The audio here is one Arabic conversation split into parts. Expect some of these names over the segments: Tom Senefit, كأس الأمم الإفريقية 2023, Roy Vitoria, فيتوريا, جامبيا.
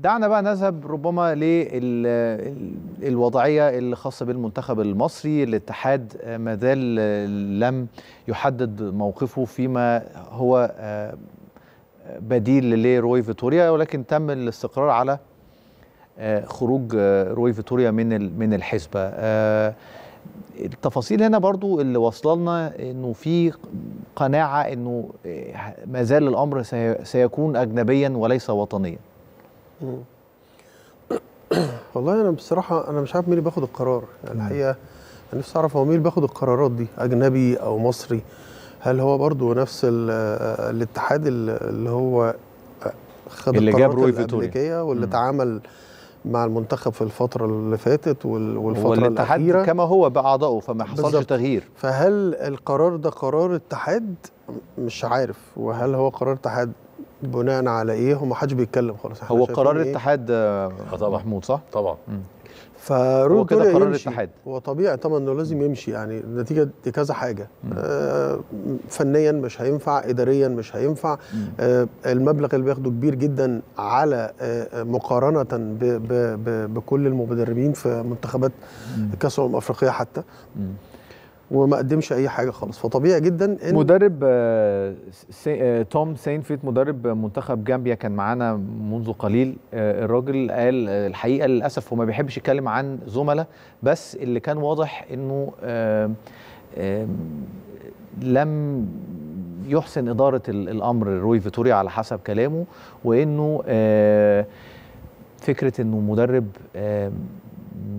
دعنا بقى نذهب ربما للوضعية الخاصة بالمنتخب المصري. الاتحاد ما زال لم يحدد موقفه فيما هو بديل لروي فيتوريا، ولكن تم الاستقرار على خروج روي فيتوريا من الحسبة. التفاصيل هنا برضو اللي وصل لنا انه في قناعة انه ما زال الامر سيكون اجنبيا وليس وطنيا. والله انا بصراحه مش عارف مين اللي بياخد القرار، يعني الحقيقه انا نفسي اعرف هو مين اللي بياخد القرارات دي، اجنبي او مصري؟ هل هو برضو نفس الاتحاد اللي هو خد القرارات الامريكيه واللي تعامل مع المنتخب في الفتره اللي فاتت والفتره الاخيره كما هو باعضائه، فما حصلش تغيير. فهل القرار ده قرار اتحاد؟ مش عارف. وهل هو قرار اتحاد بناء على ايه؟ هو ما حدش بيتكلم خالص. هو قرار الاتحاد محمود، صح؟ طبعا. فروي فيتوريا قرار الاتحاد وطبيعي طبعا انه لازم يمشي، يعني نتيجه لكذا حاجه. فنيا مش هينفع، اداريا مش هينفع، المبلغ اللي بياخده كبير جدا على مقارنه ب ب ب بكل المدربين في منتخبات كاس الامم الافريقيه حتى، وما قدمش اي حاجه خالص. فطبيعي جدا ان مدرب توم سينفيت مدرب منتخب جامبيا كان معانا منذ قليل، الراجل قال الحقيقه للاسف هو ما بيحبش يتكلم عن زملاء، بس اللي كان واضح انه لم يحسن اداره الامر روي فيتوريا على حسب كلامه، وانه فكره انه مدرب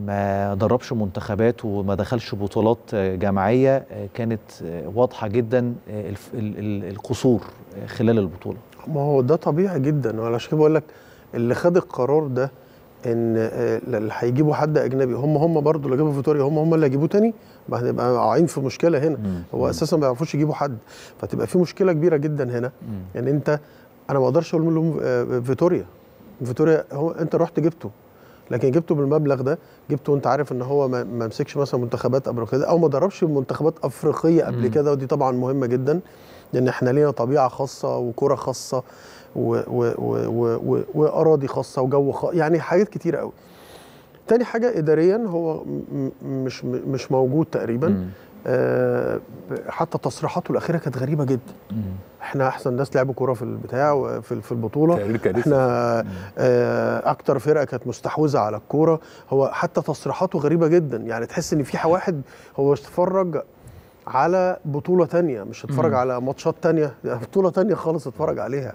ما دربش منتخبات وما دخلش بطولات جماعية كانت واضحة جدا القصور خلال البطولة. ما هو ده طبيعي جدا، وعلشان كده بقول لك اللي خد القرار ده ان اللي هيجيبوا حد اجنبي هم برضه اللي جابوا فيتوريا، هم اللي هيجيبوه تاني، ما هنبقى قاعدين في مشكلة هنا. هو اساسا ما بيعرفوش يجيبوا حد، فتبقى في مشكلة كبيرة جدا هنا. يعني انا ما اقدرش اقول لهم فيتوريا هو انت رحت جبته، لكن جبته بالمبلغ ده، جبته وانت عارف ان هو ما مسكش مثلا منتخبات افريقيه او ما دربش منتخبات افريقيه قبل كده، ودي طبعا مهمه جدا لان احنا لينا طبيعه خاصه وكره خاصه واراضي خاصه وجو يعني حاجات كتيره قوي. تاني حاجه اداريا هو مش موجود تقريبا. حتى تصريحاته الاخيره كانت غريبه جدا. احنا احسن ناس لعبوا كوره في البتاع وفي البطوله، احنا اكتر فرقه كانت مستحوذه على الكوره. هو حتى تصريحاته غريبه جدا، يعني تحس ان في واحد هو اتفرج على بطوله ثانيه، مش اتفرج على ماتشات ثانيه، بطوله ثانيه خالص اتفرج عليها.